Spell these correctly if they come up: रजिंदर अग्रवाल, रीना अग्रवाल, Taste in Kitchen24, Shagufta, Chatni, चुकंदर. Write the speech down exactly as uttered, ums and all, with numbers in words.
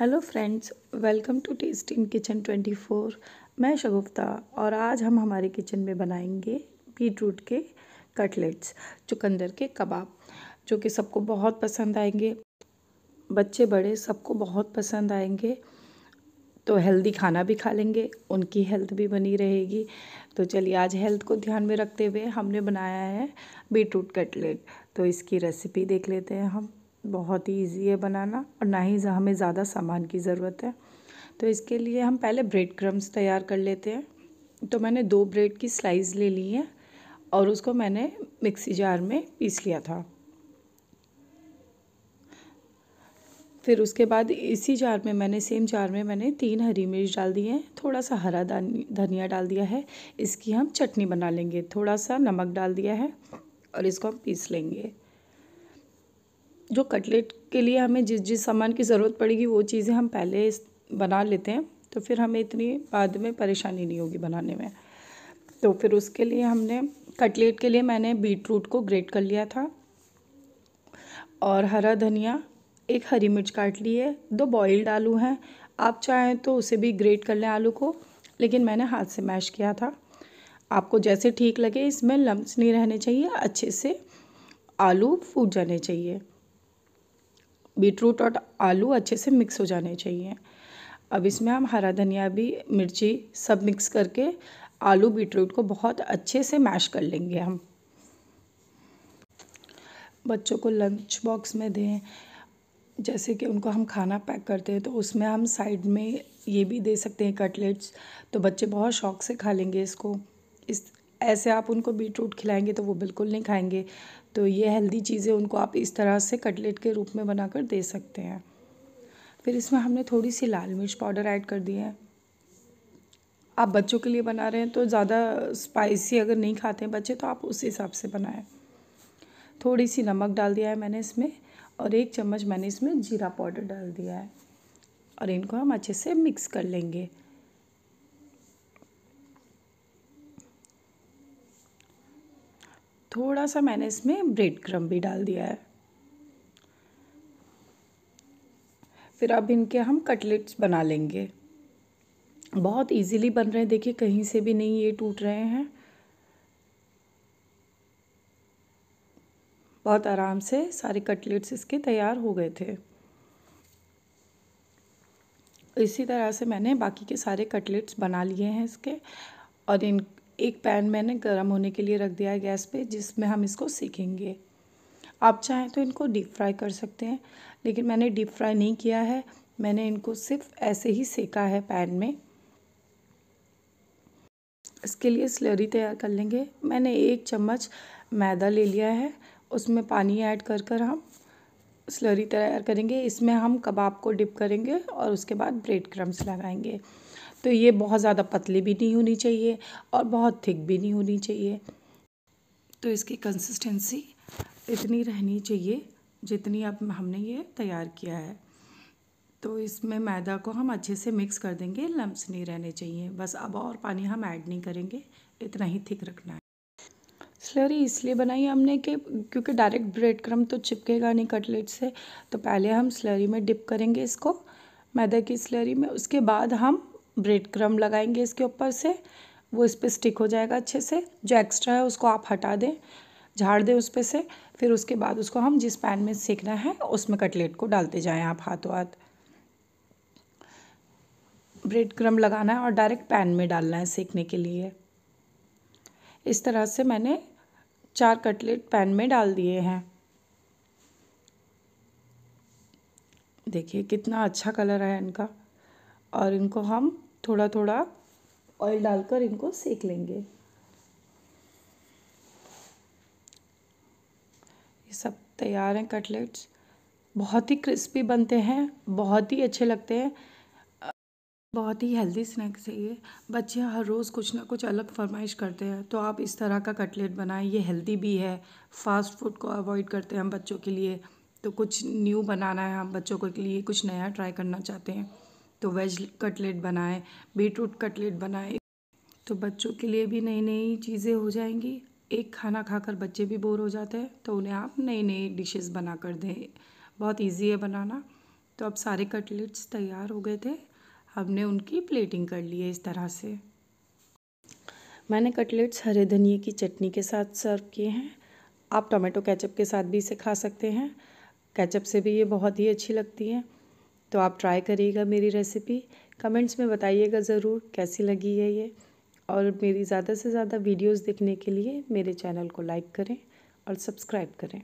Hello friends, welcome to taste in kitchen twenty four. मैं शगुफ्ता और आज हम हमारे किचन में बनाएंगे बीटरूट के कटलेट्स, चुकंदर के कबाब, जो कि सबको बहुत पसंद आएंगे। बच्चे बड़े सबको बहुत पसंद आएंगे, तो हेल्दी खाना भी खा लेंगे, उनकी हेल्थ भी बनी रहेगी। तो चलिए, आज हेल्थ को ध्यान में रखते हुए हमने बनाया है बीटरूट कटलेट। तो इसकी रेसिपी देख लेते हैं हम। बहुत ही इजी है बनाना और ना ही हमें ज़्यादा सामान की ज़रूरत है। तो इसके लिए हम पहले ब्रेड क्रम्स तैयार कर लेते हैं। तो मैंने दो ब्रेड की स्लाइस ले ली है और उसको मैंने मिक्सी जार में पीस लिया था। फिर उसके बाद इसी जार में मैंने सेम जार में मैंने तीन हरी मिर्च डाल दी है, थोड़ा सा हरा धनिया डाल दिया है, इसकी हम चटनी बना लेंगे। थोड़ा सा नमक डाल दिया है और इसको हम पीस लेंगे। जो कटलेट के लिए हमें जिस जिस सामान की ज़रूरत पड़ेगी वो चीज़ें हम पहले बना लेते हैं, तो फिर हमें इतनी बाद में परेशानी नहीं होगी बनाने में। तो फिर उसके लिए हमने कटलेट के लिए मैंने बीटरूट को ग्रेट कर लिया था और हरा धनिया, एक हरी मिर्च काट ली है, दो बॉइल्ड आलू हैं। आप चाहें तो उसे भी ग्रेट कर लें आलू को, लेकिन मैंने हाथ से मैश किया था। आपको जैसे ठीक लगे, इसमें लम्स नहीं रहने चाहिए, अच्छे से आलू फूट जाने चाहिए। बीटरूट और आलू अच्छे से मिक्स हो जाने चाहिए। अब इसमें हम हरा धनिया भी, मिर्ची सब मिक्स करके आलू बीटरूट को बहुत अच्छे से मैश कर लेंगे। हम बच्चों को लंच बॉक्स में दें, जैसे कि उनको हम खाना पैक करते हैं, तो उसमें हम साइड में ये भी दे सकते हैं कटलेट्स। तो बच्चे बहुत शौक से खा लेंगे इसको। इस ऐसे आप उनको बीटरूट खिलाएंगे तो वो बिल्कुल नहीं खाएंगे। तो ये हेल्दी चीज़ें उनको आप इस तरह से कटलेट के रूप में बनाकर दे सकते हैं। फिर इसमें हमने थोड़ी सी लाल मिर्च पाउडर ऐड कर दी है। आप बच्चों के लिए बना रहे हैं तो ज़्यादा स्पाइसी अगर नहीं खाते हैं बच्चे, तो आप उस हिसाब से बनाएं। थोड़ी सी नमक डाल दिया है मैंने इसमें और एक चम्मच मैंने इसमें जीरा पाउडर डाल दिया है और इनको हम अच्छे से मिक्स कर लेंगे। थोड़ा सा मैंने इसमें ब्रेड क्रम्ब भी डाल दिया है। फिर अब इनके हम कटलेट्स बना लेंगे। बहुत इजीली बन रहे हैं, देखिए कहीं से भी नहीं ये टूट रहे हैं। बहुत आराम से सारे कटलेट्स इसके तैयार हो गए थे। इसी तरह से मैंने बाकी के सारे कटलेट्स बना लिए हैं इसके। और इन एक पैन मैंने गरम होने के लिए रख दिया है गैस पे, जिसमें हम इसको सेकेंगे। आप चाहें तो इनको डीप फ्राई कर सकते हैं, लेकिन मैंने डीप फ्राई नहीं किया है, मैंने इनको सिर्फ ऐसे ही सेका है पैन में। इसके लिए स्लरी तैयार कर लेंगे। मैंने एक चम्मच मैदा ले लिया है, उसमें पानी ऐड कर कर हम स्लरी तैयार करेंगे। इसमें हम कबाब को डिप करेंगे और उसके बाद ब्रेड क्रम्स लगाएंगे। तो ये बहुत ज़्यादा पतली भी नहीं होनी चाहिए और बहुत थिक भी नहीं होनी चाहिए। तो इसकी कंसिस्टेंसी इतनी रहनी चाहिए जितनी अब हमने ये तैयार किया है। तो इसमें मैदा को हम अच्छे से मिक्स कर देंगे, लम्स नहीं रहने चाहिए बस। अब और पानी हम ऐड नहीं करेंगे, इतना ही थिक रखना है। स्लरी इसलिए बनाई हमने कि क्योंकि डायरेक्ट ब्रेड क्रम्ब तो चिपकेगा नहीं कटलेट से, तो पहले हम स्लरी में डिप करेंगे इसको, मैदा की स्लरी में। उसके बाद हम ब्रेड क्रम्ब लगाएंगे इसके ऊपर से, वो इस पर स्टिक हो जाएगा अच्छे से। जो एक्स्ट्रा है उसको आप हटा दें, झाड़ दें उस पर से। फिर उसके बाद उसको हम जिस पैन में सेकना है उसमें कटलेट को डालते जाएं आप हाथों हाथ। ब्रेड क्रम्ब लगाना है और डायरेक्ट पैन में डालना है सेकने के लिए। इस तरह से मैंने चार कटलेट पैन में डाल दिए हैं। देखिए कितना अच्छा कलर है इनका। और इनको हम थोड़ा थोड़ा ऑयल डालकर इनको सेक लेंगे। ये सब तैयार हैं कटलेट्स। बहुत ही क्रिस्पी बनते हैं, बहुत ही अच्छे लगते हैं, बहुत ही हेल्दी स्नैक्स है ये। बच्चे हर रोज़ कुछ ना कुछ अलग फरमाइश करते हैं, तो आप इस तरह का कटलेट बनाएं। ये हेल्दी भी है, फास्ट फूड को अवॉइड करते हैं हम बच्चों के लिए, तो कुछ न्यू बनाना है हम बच्चों के लिए, कुछ नया ट्राई करना चाहते हैं। तो वेज कटलेट बनाएं, बीटरूट कटलेट बनाएं, तो बच्चों के लिए भी नई नई चीज़ें हो जाएंगी। एक खाना खाकर बच्चे भी बोर हो जाते हैं, तो उन्हें आप नई नई डिशेस बना कर दें। बहुत इजी है बनाना। तो अब सारे कटलेट्स तैयार हो गए थे। हमने उनकी प्लेटिंग कर ली है इस तरह से। मैंने कटलेट्स हरे धनिए की चटनी के साथ सर्व किए हैं। आप टोमेटो केचप के साथ भी इसे खा सकते हैं। केचप से भी ये बहुत ही अच्छी लगती है। तो आप ट्राई करिएगा मेरी रेसिपी। कमेंट्स में बताइएगा ज़रूर कैसी लगी है ये। और मेरी ज़्यादा से ज़्यादा वीडियोस देखने के लिए मेरे चैनल को लाइक करें और सब्सक्राइब करें।